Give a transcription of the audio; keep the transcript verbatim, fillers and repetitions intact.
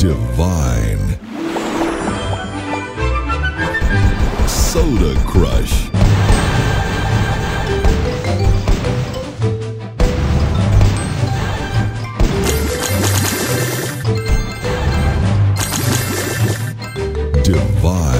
divine. Soda Crush. Divine.